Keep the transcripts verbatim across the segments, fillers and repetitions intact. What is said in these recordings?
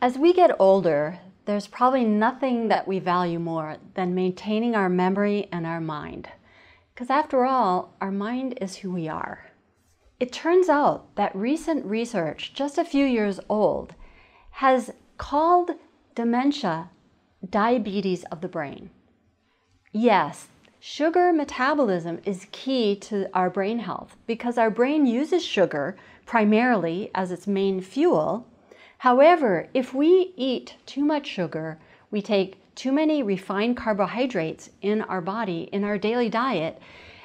As we get older, there's probably nothing that we value more than maintaining our memory and our mind. Because after all, our mind is who we are. It turns out that recent research, just a few years old, has called dementia diabetes of the brain. Yes, sugar metabolism is key to our brain health because our brain uses sugar primarily as its main fuel. However, if we eat too much sugar, we take too many refined carbohydrates in our body, in our daily diet,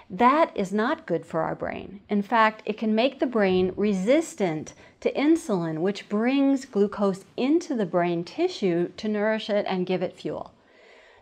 that is not good for our brain. In fact, it can make the brain resistant to insulin, which brings glucose into the brain tissue to nourish it and give it fuel.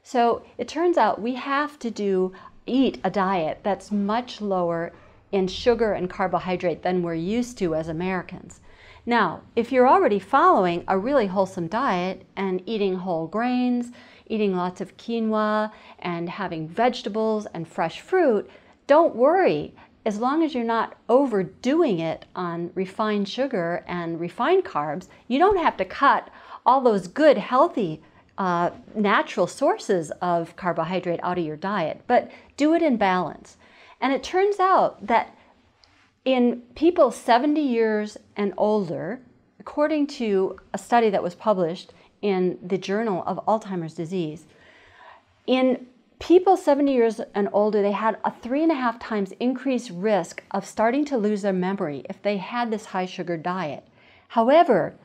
So it turns out we have to do eat a diet that's much lower in sugar and carbohydrate than we're used to as Americans. Now, if you're already following a really wholesome diet and eating whole grains, eating lots of quinoa, and having vegetables and fresh fruit, don't worry, as long as you're not overdoing it on refined sugar and refined carbs, you don't have to cut all those good, healthy, uh, natural sources of carbohydrate out of your diet, but do it in balance. And it turns out that in people seventy years and older, according to a study that was published in the Journal of Alzheimer's Disease, in people seventy years and older, they had a three and a half times increased risk of starting to lose their memory if they had this high sugar diet. However,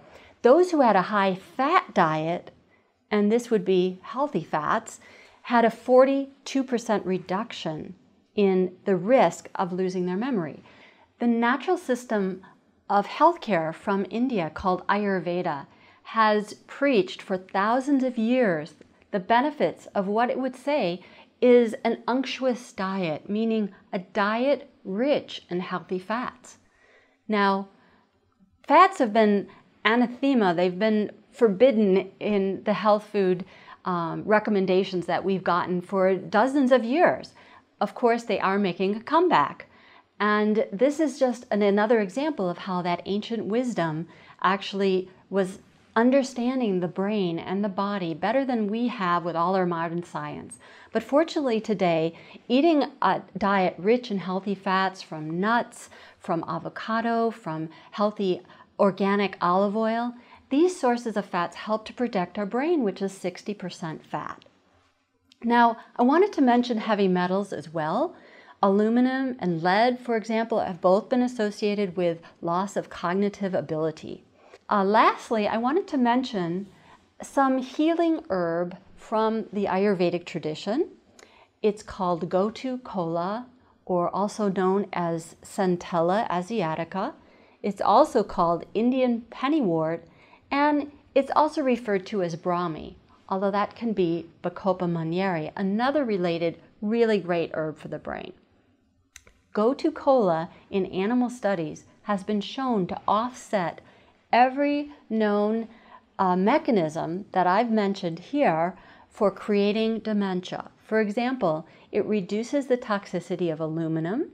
those who had a high fat diet, and this would be healthy fats, had a forty-two percent reduction in the risk of losing their memory. The natural system of healthcare from India called Ayurveda has preached for thousands of years the benefits of what it would say is an unctuous diet, meaning a diet rich in healthy fats. Now, fats have been anathema, they've been forbidden in the health food um, recommendations that we've gotten for dozens of years. Of course, they are making a comeback. And this is just an, another example of how that ancient wisdom actually was understanding the brain and the body better than we have with all our modern science. But fortunately today, eating a diet rich in healthy fats from nuts, from avocado, from healthy organic olive oil, these sources of fats help to protect our brain, which is sixty percent fat. Now, I wanted to mention heavy metals as well. Aluminum and lead, for example, have both been associated with loss of cognitive ability. Uh, lastly, I wanted to mention some healing herb from the Ayurvedic tradition. It's called gotu kola, or also known as centella asiatica. It's also called Indian pennywort, and it's also referred to as Brahmi, although that can be Bacopa monnieri, another related really great herb for the brain. Gotu kola in animal studies has been shown to offset every known uh, mechanism that I've mentioned here for creating dementia. For example, it reduces the toxicity of aluminum,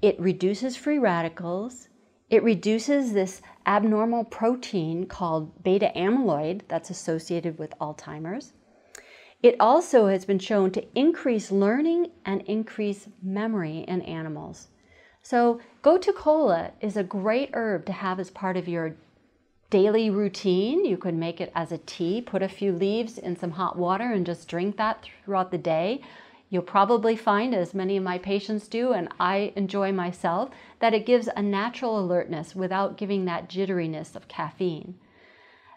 it reduces free radicals, it reduces this abnormal protein called beta amyloid that's associated with Alzheimer's. It also has been shown to increase learning and increase memory in animals. So gotu kola is a great herb to have as part of your daily routine. You could make it as a tea, put a few leaves in some hot water and just drink that throughout the day. You'll probably find, as many of my patients do, and I enjoy myself, that it gives a natural alertness without giving that jitteriness of caffeine.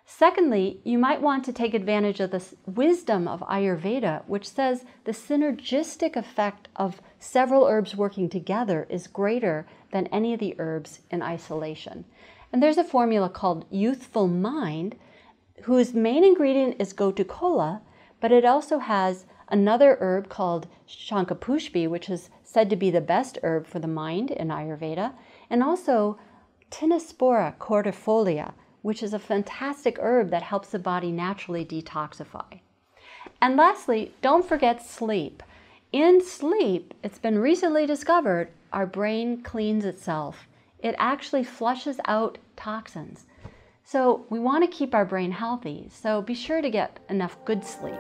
Secondly, you might want to take advantage of the wisdom of Ayurveda, which says the synergistic effect of several herbs working together is greater than any of the herbs in isolation. And there's a formula called Youthful Mind, whose main ingredient is gotu kola, but it also has another herb called Shankapushpi, which is said to be the best herb for the mind in Ayurveda, and also Tinospora cordifolia, which is a fantastic herb that helps the body naturally detoxify. And lastly, don't forget sleep. In sleep, it's been recently discovered, our brain cleans itself. It actually flushes out toxins. So we want to keep our brain healthy, so be sure to get enough good sleep.